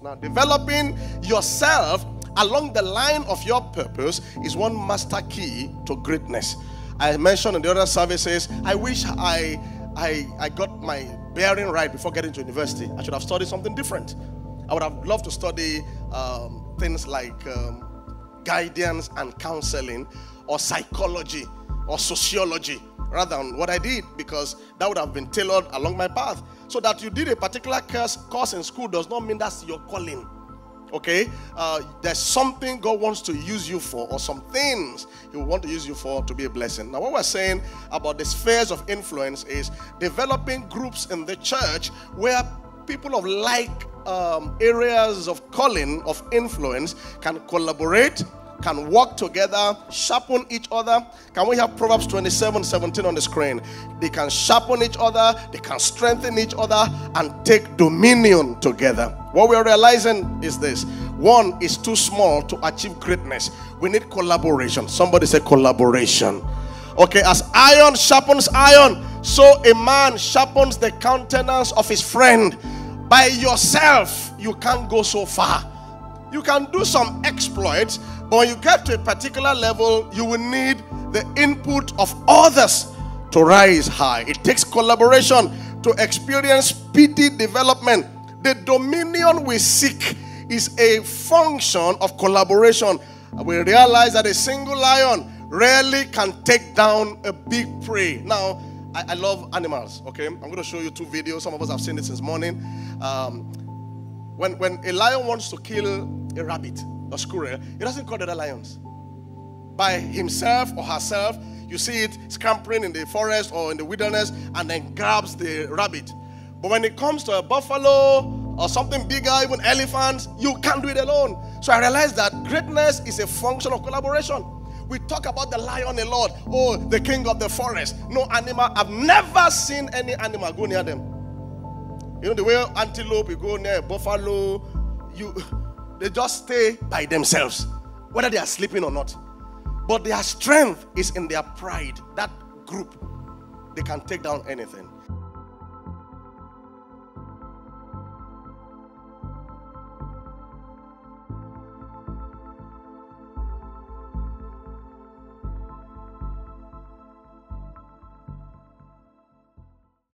Now, developing yourself along the line of your purpose is one master key to greatness. I mentioned in the other services, I wish I got my bearing right before getting to university. I should have studied something different. I would have loved to study things like guidance and counseling, or psychology, or sociology, rather than what I did, because that would have been tailored along my path. So that you did a particular course in school does not mean that's your calling. Okay, there's something God wants to use you for, or some things He will want to use you for to be a blessing. Now, what we're saying about the spheres of influence is developing groups in the church where people of like areas of calling, of influence, can collaborate, can work together, sharpen each other. Can we have Proverbs 27:17 on the screen? They can sharpen each other, they can strengthen each other, and take dominion together. What we're realizing is this: one is too small to achieve greatness. We need collaboration. Somebody say collaboration. Okay, as iron sharpens iron, so a man sharpens the countenance of his friend. By yourself, you can't go so far. You can do some exploits, but when you get to a particular level, you will need the input of others to rise high. It takes collaboration to experience speedy development. The dominion we seek is a function of collaboration. We realize that a single lion rarely can take down a big prey. Now, I love animals, okay? I'm going to show you two videos. Some of us have seen it since morning. When a lion wants to kill a rabbit or squirrel, he doesn't call the other lions. By himself or herself, you see it scampering in the forest or in the wilderness and then grabs the rabbit. But when it comes to a buffalo or something bigger, even elephants, you can't do it alone. So I realized that greatness is a function of collaboration. We talk about the lion a lot. Oh, the king of the forest. No animal. I've never seen any animal go near them. You know, the way antelope, you go near a buffalo, they just stay by themselves, whether they are sleeping or not. But their strength is in their pride. That group, they can take down anything.